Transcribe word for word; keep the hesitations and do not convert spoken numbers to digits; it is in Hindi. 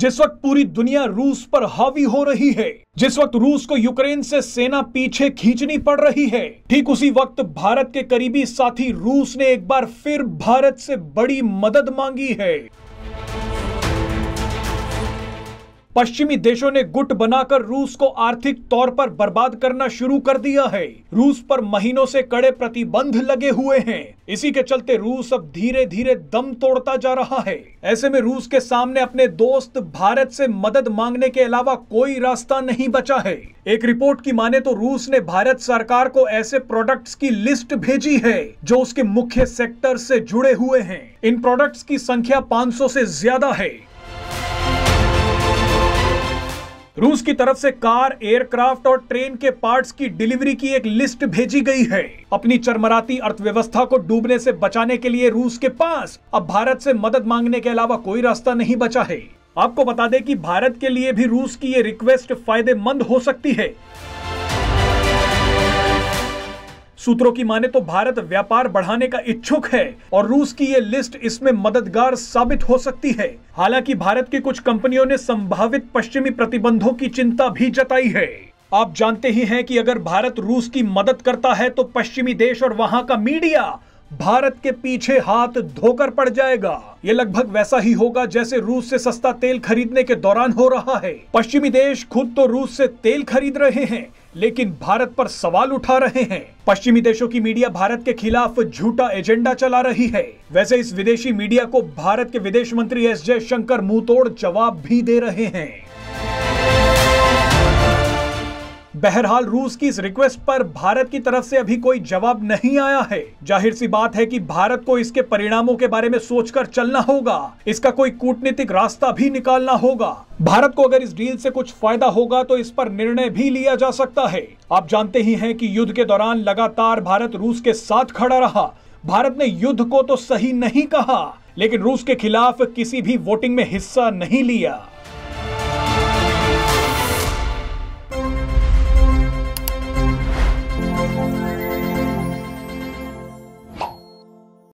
जिस वक्त पूरी दुनिया रूस पर हावी हो रही है, जिस वक्त रूस को यूक्रेन से सेना पीछे खींचनी पड़ रही है, ठीक उसी वक्त भारत के करीबी साथी रूस ने एक बार फिर भारत से बड़ी मदद मांगी है। पश्चिमी देशों ने गुट बनाकर रूस को आर्थिक तौर पर बर्बाद करना शुरू कर दिया है। रूस पर महीनों से कड़े प्रतिबंध लगे हुए हैं। इसी के चलते रूस अब धीरे धीरे दम तोड़ता जा रहा है। ऐसे में रूस के सामने अपने दोस्त भारत से मदद मांगने के अलावा कोई रास्ता नहीं बचा है। एक रिपोर्ट की माने तो रूस ने भारत सरकार को ऐसे प्रोडक्ट्स की लिस्ट भेजी है जो उसके मुख्य सेक्टर से जुड़े हुए हैं। इन प्रोडक्ट्स की संख्या पाँच सौ से ज्यादा है। रूस की तरफ से कार, एयरक्राफ्ट और ट्रेन के पार्ट्स की डिलीवरी की एक लिस्ट भेजी गई है। अपनी चरमराती अर्थव्यवस्था को डूबने से बचाने के लिए रूस के पास अब भारत से मदद मांगने के अलावा कोई रास्ता नहीं बचा है। आपको बता दें कि भारत के लिए भी रूस की ये रिक्वेस्ट फायदेमंद हो सकती है। सूत्रों की माने तो भारत व्यापार बढ़ाने का इच्छुक है और रूस की ये लिस्ट इसमें मददगार साबित हो सकती है। हालांकि भारत की कुछ कंपनियों ने संभावित पश्चिमी प्रतिबंधों की चिंता भी जताई है। आप जानते ही हैं कि अगर भारत रूस की मदद करता है तो पश्चिमी देश और वहां का मीडिया भारत के पीछे हाथ धोकर पड़ जाएगा। ये लगभग वैसा ही होगा जैसे रूस से सस्ता तेल खरीदने के दौरान हो रहा है। पश्चिमी देश खुद तो रूस से तेल खरीद रहे हैं लेकिन भारत पर सवाल उठा रहे हैं। पश्चिमी देशों की मीडिया भारत के खिलाफ झूठा एजेंडा चला रही है। वैसे इस विदेशी मीडिया को भारत के विदेश मंत्री एस जयशंकर मुंहतोड़ जवाब भी दे रहे हैं। बहरहाल रूस की इस रिक्वेस्ट पर भारत की तरफ से अभी कोई जवाब नहीं आया है। जाहिर सी बात है कि भारत को इसके परिणामों के बारे में सोचकर चलना होगा। इसका कोई कूटनीतिक रास्ता भी निकालना होगा। भारत को अगर इस डील से कुछ फायदा होगा तो इस पर निर्णय भी लिया जा सकता है। आप जानते ही हैं कि युद्ध के दौरान लगातार भारत रूस के साथ खड़ा रहा। भारत ने युद्ध को तो सही नहीं कहा लेकिन रूस के खिलाफ किसी भी वोटिंग में हिस्सा नहीं लिया।